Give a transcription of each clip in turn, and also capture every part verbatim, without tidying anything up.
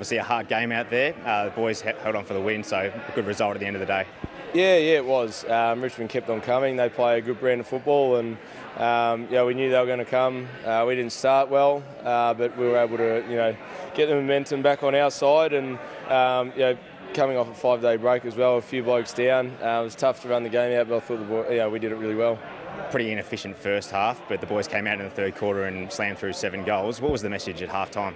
obviously a hard game out there. Uh, the boys held on for the win, so a good result at the end of the day. Yeah, yeah, it was. Um, Richmond kept on coming. They play a good brand of football, and um, yeah, we knew they were going to come. Uh, we didn't start well, uh, but we were able to, you know, get the momentum back on our side, and um, you know, coming off a five-day break as well, a few blokes down. Uh, it was tough to run the game out, but I thought the boy, yeah, we did it really well. Pretty inefficient first half, but the boys came out in the third quarter and slammed through seven goals. What was the message at half-time?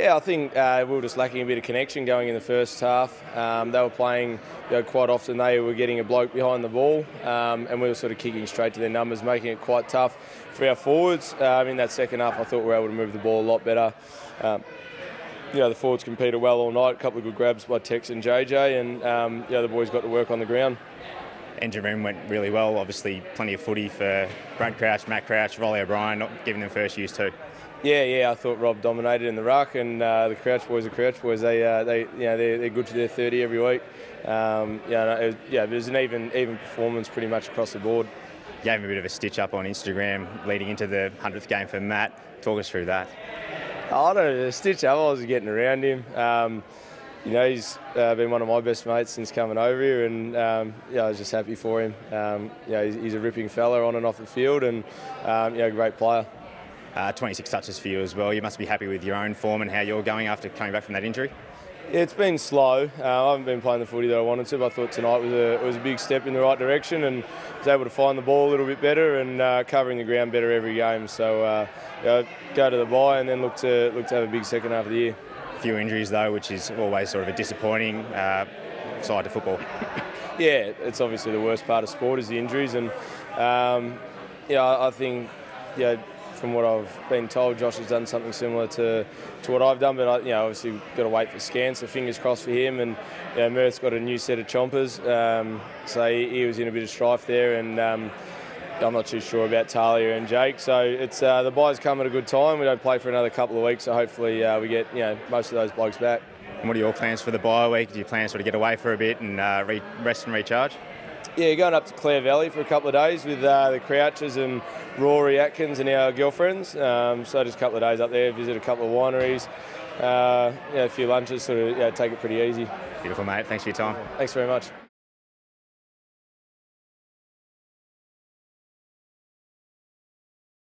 Yeah, I think uh, we were just lacking a bit of connection going in the first half. Um, they were playing, you know, quite often they were getting a bloke behind the ball, um, and we were sort of kicking straight to their numbers, making it quite tough for our forwards. Um, in that second half, I thought we were able to move the ball a lot better. Um, you know, the forwards competed well all night, a couple of good grabs by Tex and J J, and um, you know, the boys got to work on the ground. Engine room went really well, obviously plenty of footy for Brent Crouch, Matt Crouch, Rolly O'Brien, not giving them first use too. Yeah, yeah, I thought Rob dominated in the ruck, and uh, the Crouch boys are Crouch boys. They, uh, they, you know, they're, they're good to their thirty every week. Um, yeah, no, it was, yeah, it was an even, even performance pretty much across the board. Gave him a bit of a stitch up on Instagram leading into the hundredth game for Matt. Talk us through that. I don't know, the stitch up, I was getting around him. Um, you know, he's uh, been one of my best mates since coming over here, and um, yeah, I was just happy for him. Um, yeah, he's, he's a ripping fella on and off the field, and um, yeah, great player. Uh, twenty-six touches for you as well. You must be happy with your own form and how you're going after coming back from that injury. Yeah, it's been slow. Uh, I haven't been playing the footy that I wanted to, but I thought tonight was a, it was a big step in the right direction, and was able to find the ball a little bit better and uh, covering the ground better every game. So uh, yeah, go to the bye and then look to look to have a big second half of the year. A few injuries though, which is always sort of a disappointing uh, side to football. Yeah, it's obviously the worst part of sport is the injuries, and um, yeah, I think yeah. From what I've been told, Josh has done something similar to, to what I've done, but I, you know, obviously we've got to wait for scans, so fingers crossed for him. And you know, Mert's got a new set of chompers, um, so he, he was in a bit of strife there, and um, I'm not too sure about Talia and Jake. So it's uh, the bye's come at a good time. We don't play for another couple of weeks, so hopefully uh, we get you know most of those blokes back. And what are your plans for the bye week? Do you plan sort of get away for a bit and uh, re rest and recharge? Yeah, you're going up to Clare Valley for a couple of days with uh, the Crouches and Rory Atkins and our girlfriends. Um, so just a couple of days up there, visit a couple of wineries, uh, yeah, a few lunches, sort of yeah, take it pretty easy. Beautiful, mate. Thanks for your time. Thanks very much.